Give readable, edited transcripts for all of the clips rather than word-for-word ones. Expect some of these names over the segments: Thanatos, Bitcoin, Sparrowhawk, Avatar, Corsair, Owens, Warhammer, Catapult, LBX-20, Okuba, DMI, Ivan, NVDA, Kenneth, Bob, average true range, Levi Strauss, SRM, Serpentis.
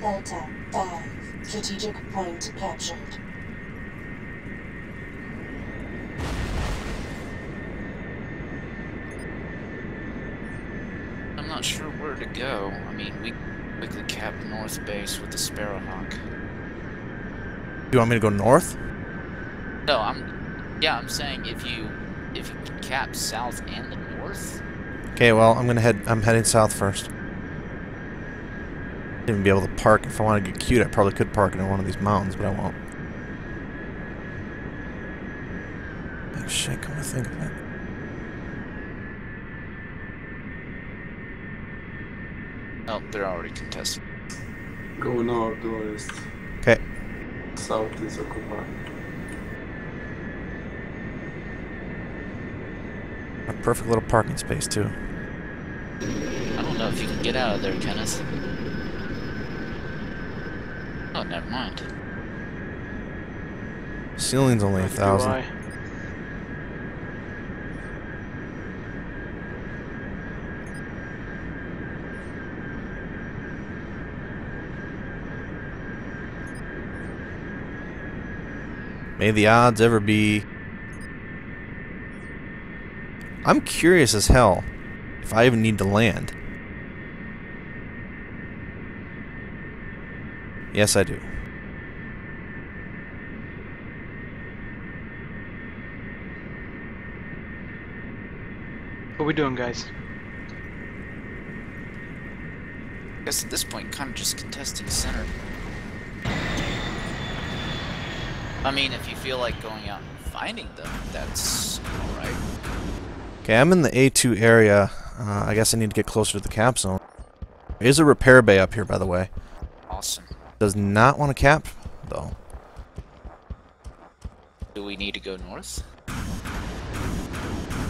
Delta 5. Strategic point captured. I'm not sure where to go. I mean, we quickly capped North Base with the Sparrowhawk. You want me to go north? No, I'm saying if you cap south and the north. Okay, well, I'm heading south first. I didn't even be able to park. If I want to get cute, I probably could park in one of these mountains, but I won't. Oh shit, come to think of it. Oh, they're already contested. Go northwest. Okay. South is Okuba. A perfect little parking space, too. I don't know if you can get out of there, Kenneth. Oh, never mind. Ceiling's only 1,000. May the odds ever be. I'm curious as hell if I even need to land. Yes, I do. What are we doing, guys? I guess at this point, kind of just contesting center. I mean, if you feel like going out and finding them, that's alright. Okay, I'm in the A2 area. I guess I need to get closer to the cap zone. There's a repair bay up here, by the way. Awesome. Does not want to cap, though. Do we need to go north?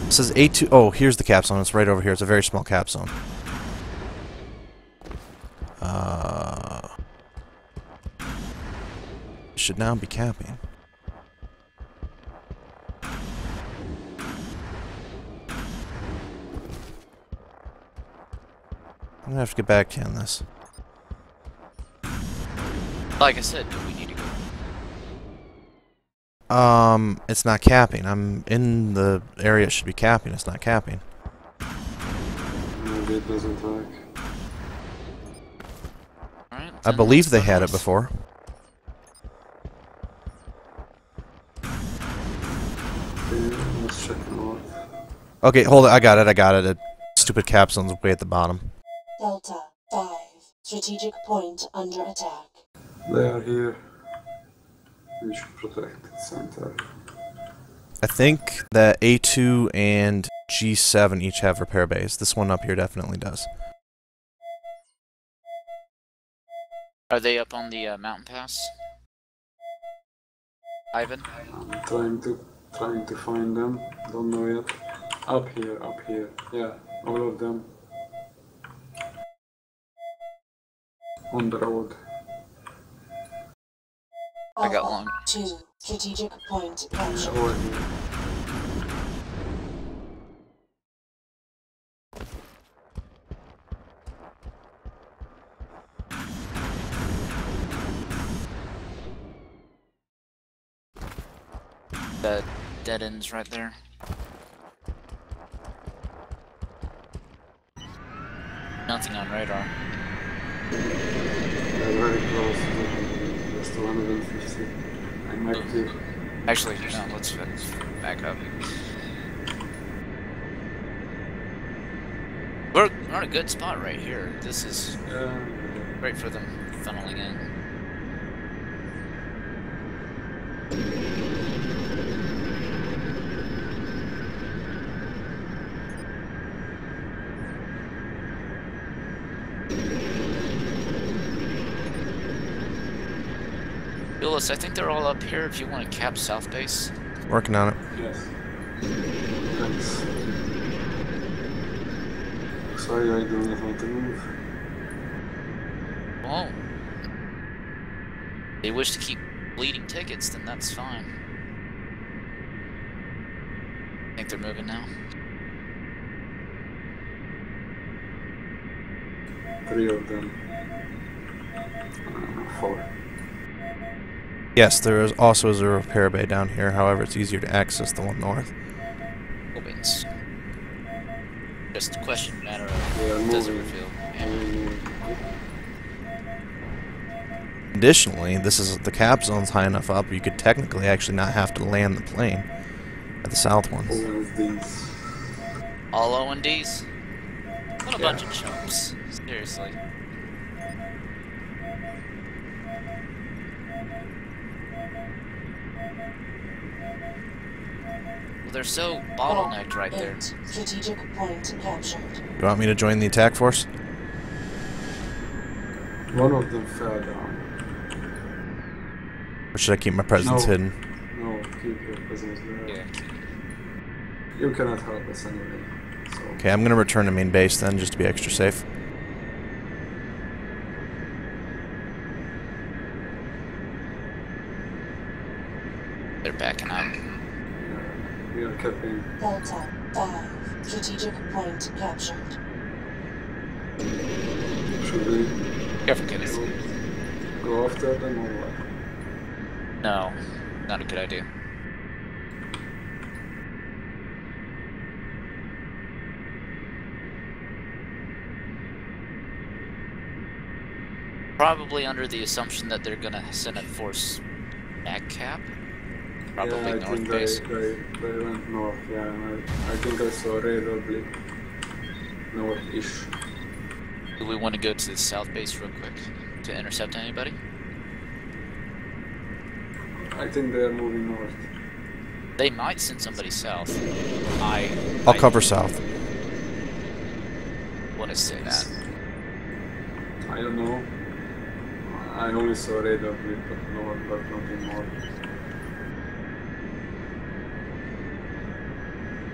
It says A2. Oh, here's the cap zone. It's right over here. It's a very small cap zone. Should now be capping. I'm gonna have to get back in this. Like I said, do we need to go? It's not capping. I'm in the area it should be capping. It's not capping. Maybe it doesn't work. Right, I believe they had it before. Let's check them out. Okay, hold it. I got it. It stupid cap zone's way at the bottom. Delta 5. Strategic point under attack. They are here. We should protect the center. I think that A2 and G7 each have repair bays. This one up here definitely does. Are they up on the mountain pass? Ivan? I'm trying to find them. Don't know yet. Up here. Yeah, all of them. On the road. I got one. Two strategic point capture. That dead end's right there. Nothing on radar. They're very close. Just 150. I might be. Actually, no, let's back up. We're in a good spot right here. This is great for them funneling in. I think they're all up here if you want to cap South Base. Working on it. Yes. Thanks. Sorry, I don't know how to move. Well, if they wish to keep bleeding tickets, then that's fine. I think they're moving now. 3 of them. 4. Yes, there is also a repair bay down here, however it's easier to access the one north. Opens. Just a question matter of does it reveal. Additionally, this is the cap zone's high enough up you could technically actually not have to land the plane at the south one. All O&Ds? What a bunch of chumps. Seriously. Well, they're so bottlenecked right there. Strategic point captured. You want me to join the attack force? One of them fell down. Or should I keep my presence hidden? No, keep your presence there. Yeah. You cannot help us anyway. So. Okay, I'm gonna return to main base then, just to be extra safe. They're backing up. Yeah, we are keeping. Delta 5, strategic point captured. Should we? Careful, Kenneth. Go after them or what? No, not a good idea. Probably under the assumption that they're gonna send a force back cap. Probably yeah, north base. They went north, yeah. I think I saw radar blip north-ish. Do we want to go to the south base real quick to intercept anybody? I think they're moving north. They might send somebody south. I'll cover south. Want to say that? I don't know. I only saw radar blip, but nothing more.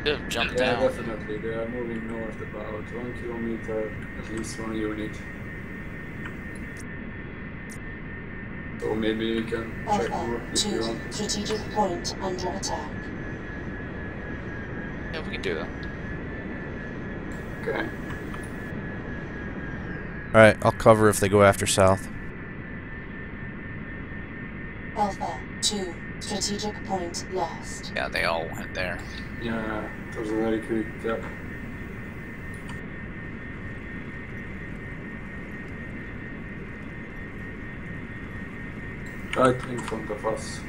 Good, jump down. Definitely. They are moving north about 1 kilometer, at least 1 unit. So maybe you can check more if you want. Strategic point under attack. Yeah, we can do that. Okay. Alright, I'll cover if they go after south. Alpha 2, strategic point lost. Yeah, they all went there. Yeah, that was a very quick step. Right in front of us.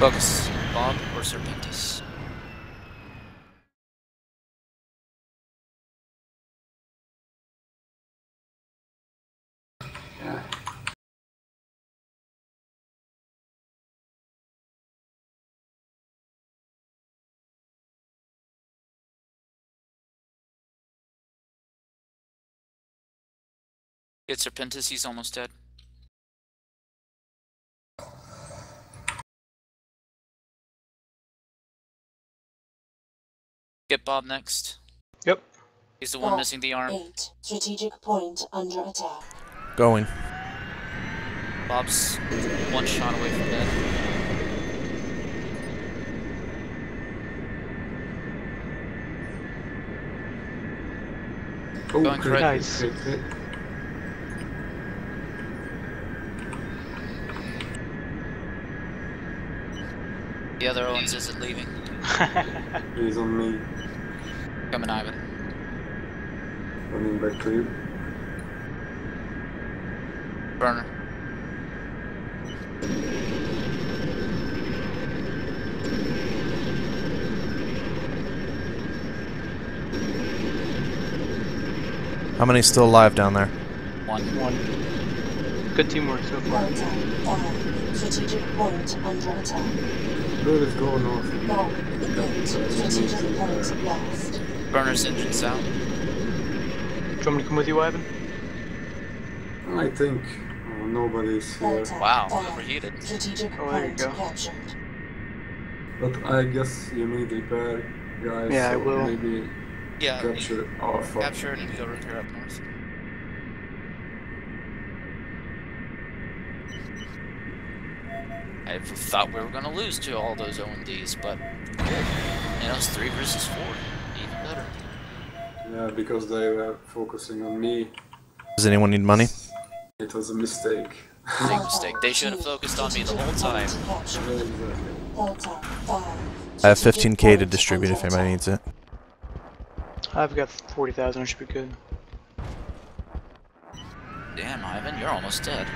Focus, Bob or Serpentis? Get Serpentis, he's almost dead. Get Bob next. Yep. He's the one missing the arm. 8, strategic point under attack. Going. Bob's one shot away from dead. Oh, going correct. Nice. The other Owens isn't leaving. He's on me. Coming, Ivan. Running back to you. Burner. How many still alive down there? One. Good teamwork so far. Strategic point under attack. Let's go north. Lock, strategic point lost. Burner's engine's out. Do you want me to come with you, Ivan? I think nobody's here. Wow, overheated. Oh, there you go. But I guess you need repair, guys. Yeah, I will. Maybe capture Alpha. Capture and go repair up north. I thought we were going to lose to all those OMDs, but you know, it's 3 versus 4, even better. Yeah, because they were focusing on me. Does anyone need money? It was a mistake. Big mistake. They should have focused on me the whole time. I have 15k to distribute if anybody needs it. I've got 40,000. I should be good. Damn, Ivan, you're almost dead.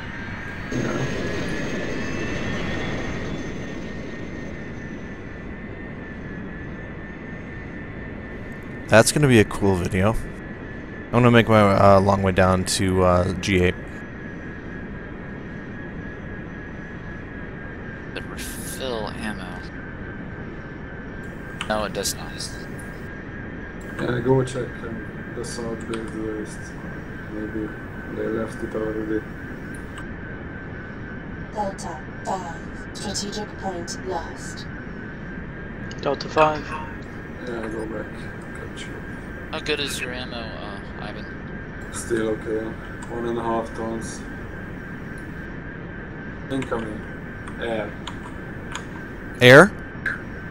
That's gonna be a cool video. I'm gonna make my long way down to G8. The refill ammo. No, it does not. Yeah, go check the south base waste. Maybe they left it already. Delta 5, strategic point lost. Delta 5. Yeah, I go back. Catch you. How good is your ammo, Ivan? Still okay. 1.5 tons. Incoming. Air. Air?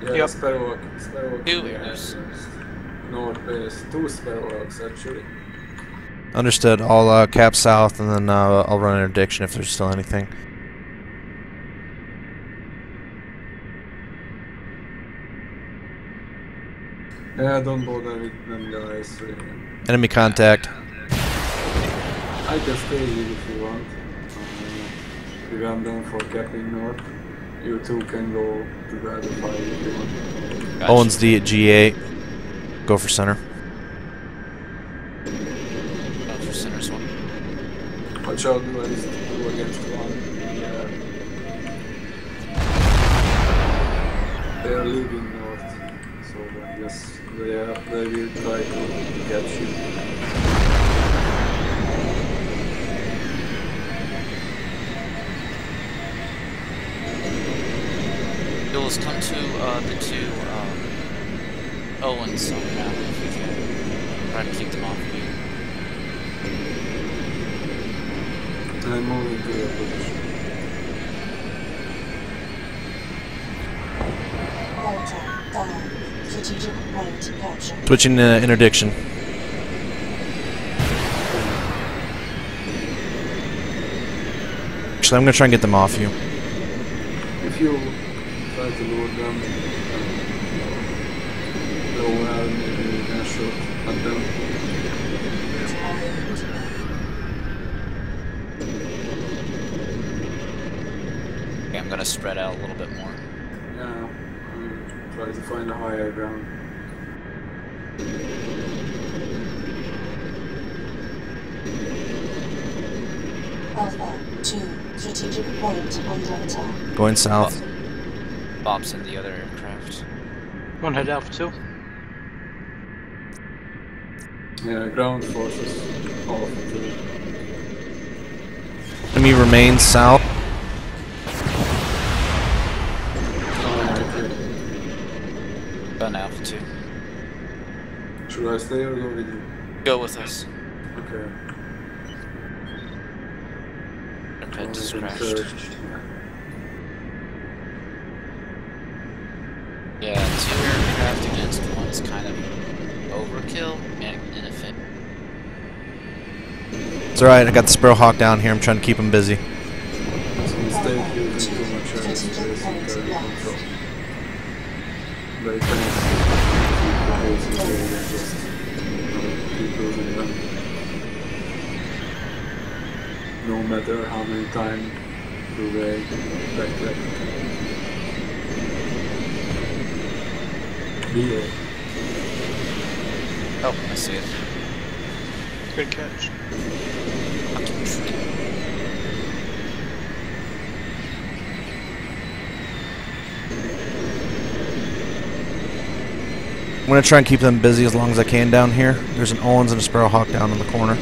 Yeah, yep. Sparrowhawk. Sparrowhawk. 2 airs. North base. 2 Sparrowhawks, actually. Understood. I'll cap south, and then I'll run an interdiction if there's still anything. Yeah, don't bother with them guys. Enemy contact. I can stay here if you want. We are done for capping north. You two can go to the other side if you want. Gotcha. Owens D at G8. Go for center. Go for center's one. Watch out, do against 1. Yeah. They are leaving north, so I guess they will try to catch you. Let's come to the 2 Owens on the map if we can. Try to keep them off of you. I'm moving to your position. Switching to interdiction. Actually, I'm going to try and get them off you. If you try to load them, go out and you can shoot at them. Okay, I'm gonna spread out a little bit more. Yeah, try to find a higher ground. Alpha 2, strategic point on Delta. Going south. Bob's in the other aircraft. One head Alpha 2. Yeah, ground forces. Alpha 2. Enemy remains south. Alright. Done Alpha 2. Should I stay or go with you? Go with us. Okay. Serpentis just crashed. Yeah, 2 aircraft against 1 is kind of overkill and inefficient. It's alright, I got the Sparrowhawk down here, I'm trying to keep him busy. No matter how many times do they backtrack. Oh, I see it. Good catch. I'm gonna try and keep them busy as long as I can down here. There's an Owens and a Sparrowhawk down in the corner.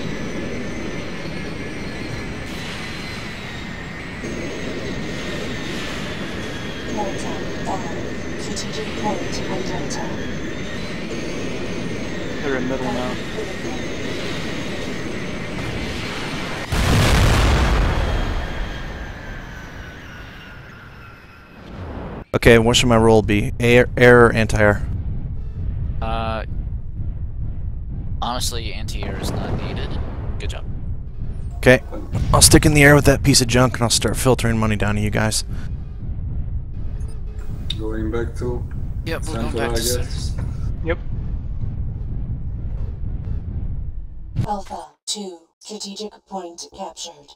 They're in middle now. Okay, what should my roll be? Air or anti-air? Honestly, anti-air is not needed. Good job. Okay, I'll stick in the air with that piece of junk and I'll start filtering money down to you guys. Going back to... Yep, we're going back to service. Yep. Alpha 2, strategic point captured.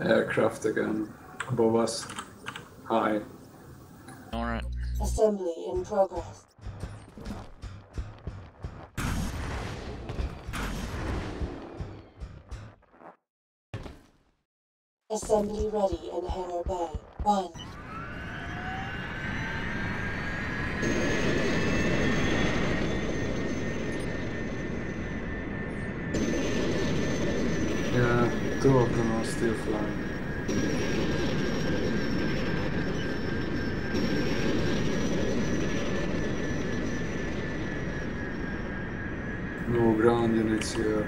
Aircraft again, above us. Hi. Alright. Assembly in progress. Assembly ready in hangar bay. 1. Yeah, 2 of them are still flying. No ground units here.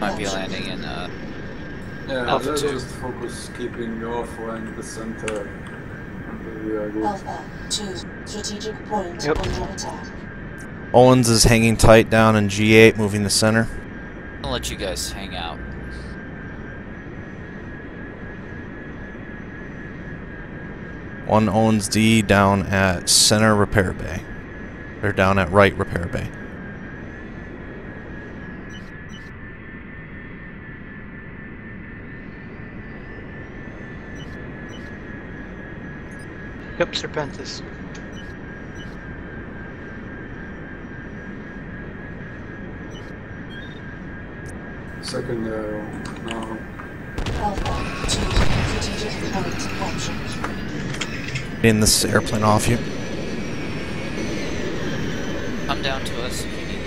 Might be landing in Alpha 2. Let's just focus keeping the Alpha and the center. Alpha 2, strategic point under attack. Owens is hanging tight down in G8, moving the center. I'll let you guys hang out. One Owens D down at center repair bay. They're down at right repair bay. Yep, Serpentis. Second arrow. No. In this airplane off you. Come down to us if you need to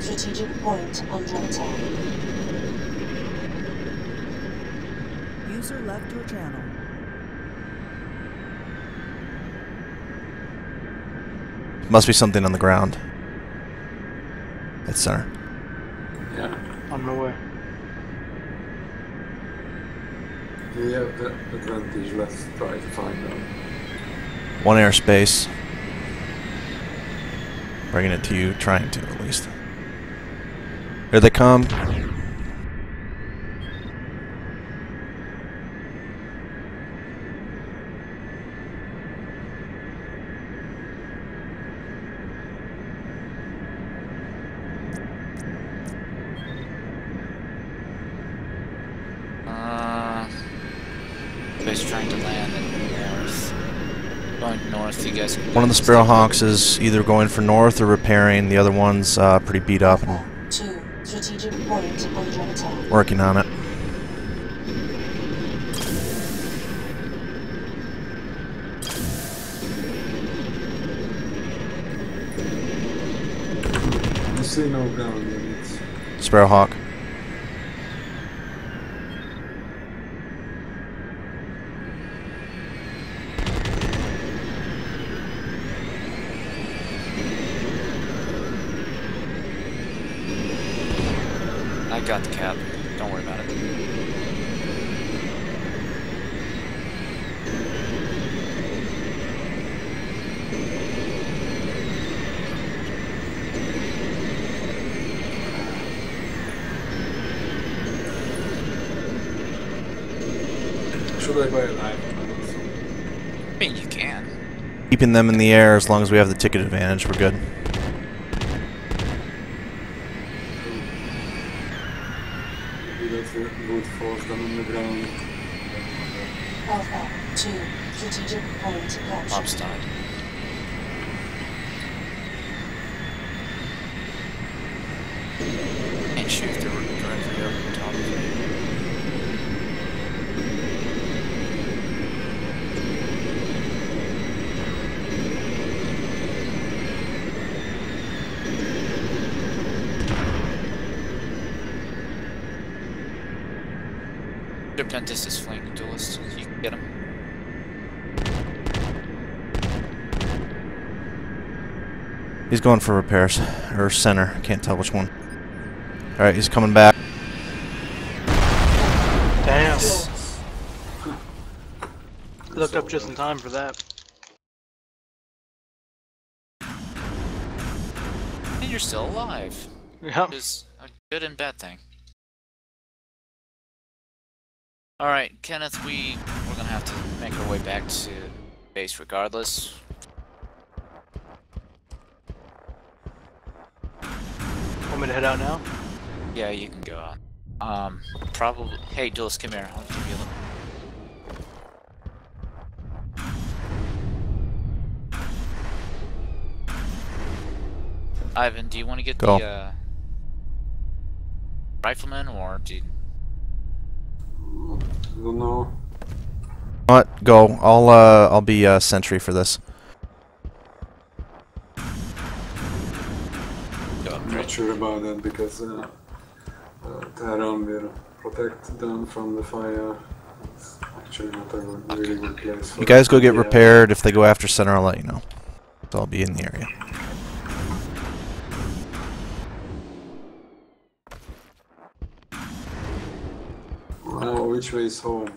Strategic point under attack. User left your channel. Must be something on the ground. It's center. Yeah. On my way. We have the advantage. Let's try to find them. One airspace. Bringing it to you, trying to at least. Here they come. Base trying to land in north. Going north, you guys. One of the Sparrowhawks is either going for north or repairing. The other one's pretty beat up. And strategic point under attack. Working on it. I see no ground units. Sparrowhawk. Got the cap. Don't worry about it. Should I buy a live? I mean, you can. Keeping them in the air as long as we have the ticket advantage, we're good. Good force them on the ground. Alpha 2, strategic point captured. Obstacle. Serpentis is fleeing the duelist. You can get him. He's going for repairs, or center, can't tell which one. Alright, he's coming back. Damn. Looked up just in time for that. And you're still alive. Yep. Which is a good and bad thing. Alright, Kenneth, we're gonna have to make our way back to base regardless. Want me to head out now? Yeah, you can go out. Probably. Hey, Jules, come here. I'll give you a look. Ivan, do you want to get the rifleman or do? You... I don't know. What? Go. I'll be sentry for this. Sure about that because Tehran will protect them from the fire. It's actually not a really good place for you guys. Go get repaired. If they go after center, I'll let you know. So I'll be in the area. Now, which way is home?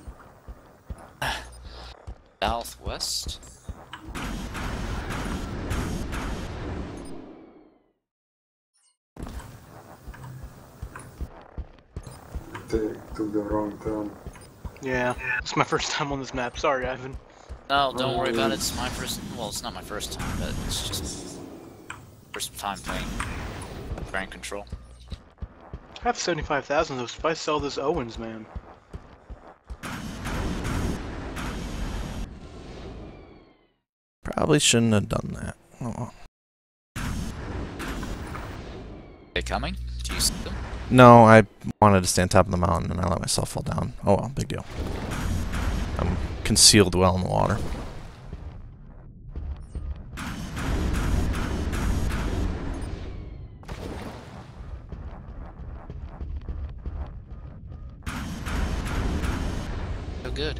Southwest. Took the wrong turn. Yeah, it's my first time on this map. Sorry, Ivan. No, don't worry about it. It's my first. Well, it's not my first time, but it's just first time playing Grand Control. I have 75,000 of those. If I sell this Owens, man. Probably shouldn't have done that. Oh. They coming? Do you see them? No, I wanted to stand top of the mountain and I let myself fall down. Oh well, big deal. I'm concealed well in the water. So good.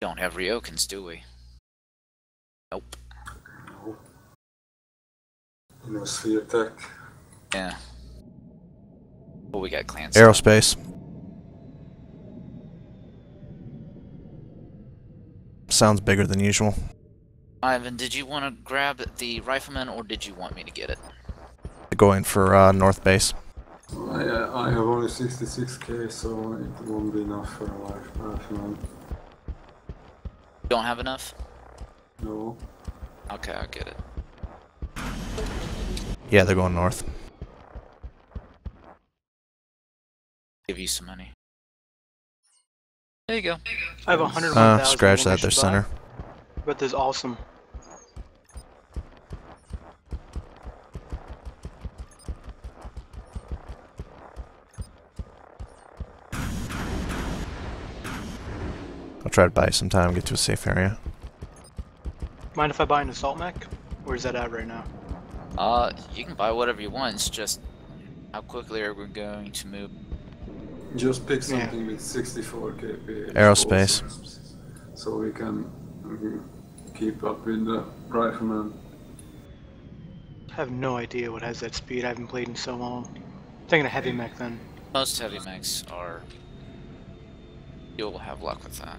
Don't have Ryokans, do we? Nope. No. No sphere tech. Yeah. Well, we got clans. Aerospace. Sounds bigger than usual. Ivan, did you want to grab the rifleman, or did you want me to get it? Going for north base. I have only 66k, so it won't be enough for a rifleman. Don't have enough? No. Okay, I'll get it. Yeah, they're going north. Give you some money. There you go. I have 101,000. Scratch that, they're center. But there's awesome. I'll try to buy some time, get to a safe area. Mind if I buy an assault mech? Where's that at right now? You can buy whatever you want, it's just how quickly are we going to move? Just pick something with 64 kph. Aerospace. So we can keep up with the rifleman. I have no idea what has that speed, I haven't played in so long. I'm thinking a heavy mech then. Most heavy mechs are... You'll have luck with that.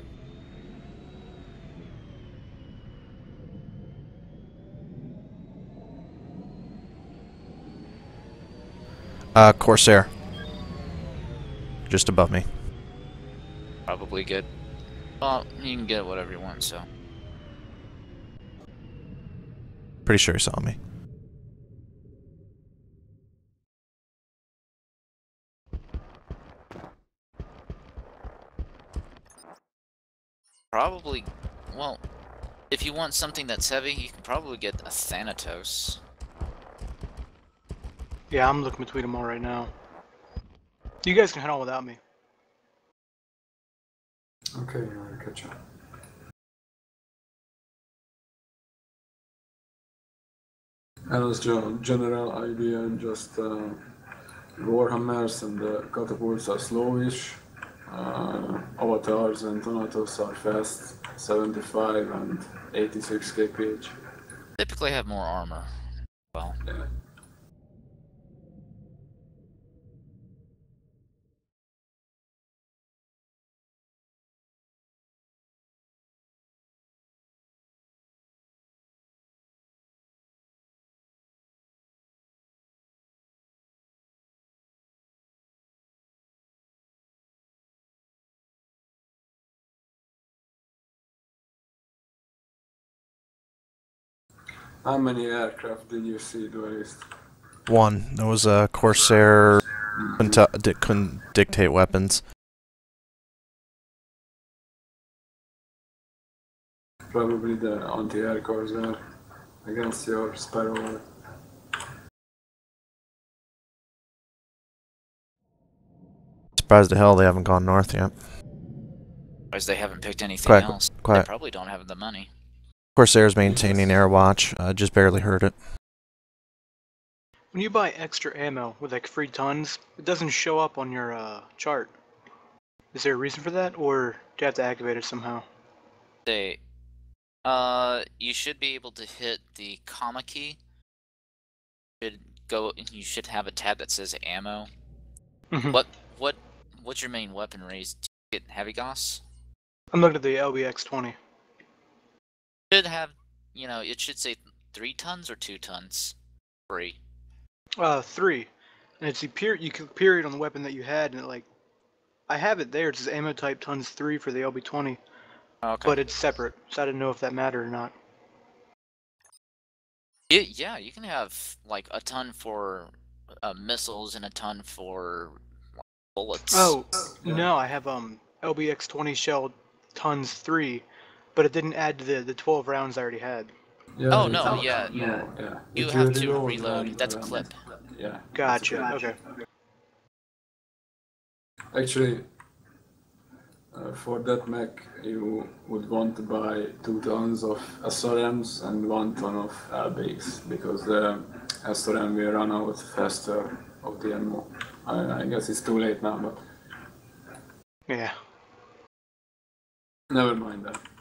Corsair. Just above me. Probably good. Well, you can get whatever you want, so. Pretty sure he saw me. Probably, well, if you want something that's heavy, you can probably get a Thanatos. Yeah, I'm looking between them all right now. You guys can head on without me. Okay. Good job. And as general idea, just Warhammers and Catapults are slowish, Avatars and Thanatos are fast, 75 and 86 kph. Typically have more armor. Well. Yeah. How many aircraft did you see, Duelist? One. That was a Corsair. Couldn't dictate weapons. Probably the anti-air Corsair against your Sparrowhawk. Surprised the hell they haven't gone north yet. Surprised they haven't picked anything else. They probably don't have the money. Corsair's maintaining air watch. I just barely heard it. When you buy extra ammo with like free tons, it doesn't show up on your chart. Is there a reason for that, or do you have to activate it somehow? They, you should be able to hit the comma key. You should have a tab that says ammo. Mm-hmm. What's your main weapon raise? Do you get heavy goss? I'm looking at the LBX-20. Should have, you know, it should say 3 tons or 2 tons free. 3. And it's the you can period on the weapon that you had, and it, like, I have it there. It says ammo type tons 3 for the LB-20. Okay. But it's separate, so I didn't know if that mattered or not. Yeah, you can have like a ton for missiles and a ton for like, bullets. Oh yeah. No, I have LBX-20 shell tons 3. But it didn't add to the 12 rounds I already had. Yeah, oh, no, yeah, yeah. Yeah. You have to reload. That's a clip. Yeah. Gotcha, okay. Actually, for that mech, you would want to buy 2 tons of SRMs and 1 ton of LBX, because the SRM will run out faster of the ammo. I guess it's too late now, but... Yeah. Never mind that.